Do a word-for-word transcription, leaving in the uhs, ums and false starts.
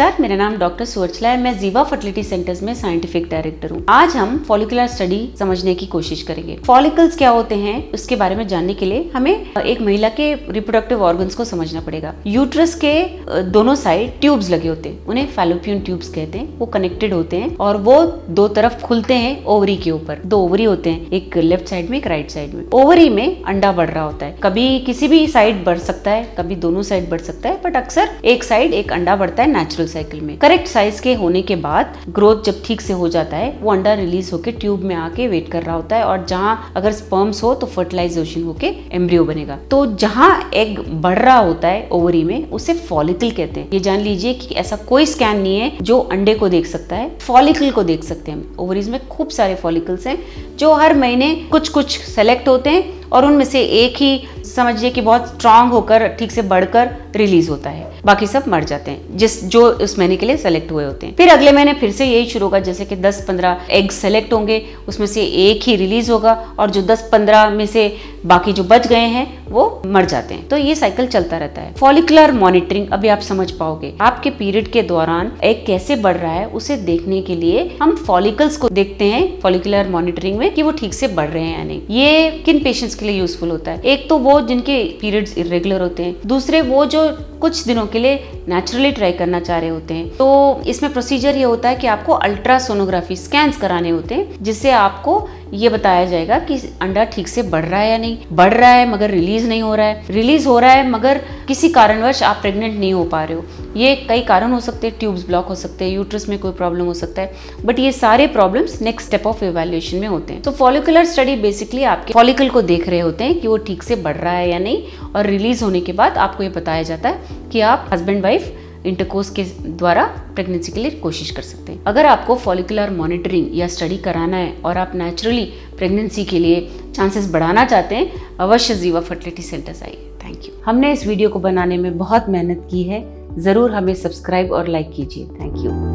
नमस्कार, मेरा नाम डॉक्टर सुवर्चला है। मैं जीवा फर्टिलिटी सेंटर्स में साइंटिफिक डायरेक्टर हूँ। आज हम फॉलिकुलर स्टडी समझने की कोशिश करेंगे। फॉलिकल्स क्या होते हैं उसके बारे में जानने के लिए हमें एक महिला के रिप्रोडक्टिव ऑर्गन्स को समझना पड़ेगा। यूट्रस के दोनों साइड ट्यूब्स लगे होते हैं, उन्हें फैलोपियन ट्यूब्स कहते हैं। वो कनेक्टेड होते हैं और वो दो तरफ खुलते हैं ओवरी के ऊपर। दो ओवरी होते हैं, एक लेफ्ट साइड में, एक राइट साइड में। ओवरी में अंडा बढ़ रहा होता है, कभी किसी भी साइड बढ़ सकता है, कभी दोनों साइड बढ़ सकता है, बट अक्सर एक साइड एक अंडा बढ़ता है नेचुरल साइकिल में। करेक्ट साइज के होने के बाद ग्रोथ जब ठीक से हो जाता है, वो अंडा रिलीज होके ट्यूब में आके वेट कर रहा होता है और जहां अगर स्पर्म्स हो तो फर्टिलाइजेशन होके एम्ब्रियो बनेगा। तो जहां एग बढ़ रहा होता है ओवरी में, उसे फॉलिकल कहते हैं। ये जान लीजिए कि ऐसा कोई स्कैन नहीं है जो अंडे को देख सकता है, फॉलिकल को देख सकते हैं। ओवरीज में खूब सारे फॉलिकल्स हैं जो हर महीने कुछ कुछ सेलेक्ट होते हैं और उनमें से एक ही समझिए कि बहुत स्ट्रांग होकर ठीक से बढ़कर रिलीज होता है, बाकी सब मर जाते हैं जिस जो उस महीने के लिए सेलेक्ट हुए होते हैं। फिर अगले महीने फिर से यही शुरू होगा, जैसे कि दस पंद्रह एग सेलेक्ट होंगे, उसमें से एक ही रिलीज होगा और जो दस पंद्रह में से बाकी जो बच गए हैं वो मर जाते हैं। तो ये साइकिल चलता रहता है। फॉलिकुलर मॉनिटरिंग अभी आप समझ पाओगे। आपके पीरियड के दौरान एग कैसे बढ़ रहा है उसे देखने के लिए हम फॉलिकल्स को देखते हैं फॉलिकुलर मॉनिटरिंग में कि वो ठीक से बढ़ रहे हैं या नहीं। ये किन पेशेंट्स के लिए यूजफुल होता है? एक तो वो जिनके पीरियड्स इरेगुलर होते हैं, दूसरे वो जो कुछ दिनों के लिए नेचुरली ट्राई करना चाह रहे होते हैं। तो इसमें प्रोसीजर ये होता है कि आपको अल्ट्रासोनोग्राफी स्कैन्स कराने होते हैं, जिससे आपको ये बताया जाएगा कि अंडा ठीक से बढ़ रहा है या नहीं। बढ़ रहा है मगर रिलीज नहीं हो रहा है, रिलीज हो रहा है मगर किसी कारणवश आप प्रेग्नेंट नहीं हो पा रहे हो। ये कई कारण हो सकते हैं, ट्यूब्स ब्लॉक हो सकते हैं, यूट्रस में कोई प्रॉब्लम हो सकता है, बट ये सारे problems next step of evaluation में होते हैं। तो फॉलिकुलर स्टडी बेसिकली आपके फॉलिकल को देख रहे होते हैं कि वो ठीक से बढ़ रहा है या नहीं, और रिलीज होने के बाद आपको ये बताया जाता है कि आप हस्बैंड वाइफ इंटरकोर्स के द्वारा प्रेगनेंसी के लिए कोशिश कर सकते हैं। अगर आपको फॉलिकुलर मॉनिटरिंग या स्टडी कराना है और आप नेचुरली प्रेगनेंसी के लिए चांसेस बढ़ाना चाहते हैं, अवश्य जीवा फर्टिलिटी सेंटर्स आइए। Thank you. हमने इस वीडियो को बनाने में बहुत मेहनत की है, ज़रूर हमें सब्सक्राइब और लाइक कीजिए। Thank you.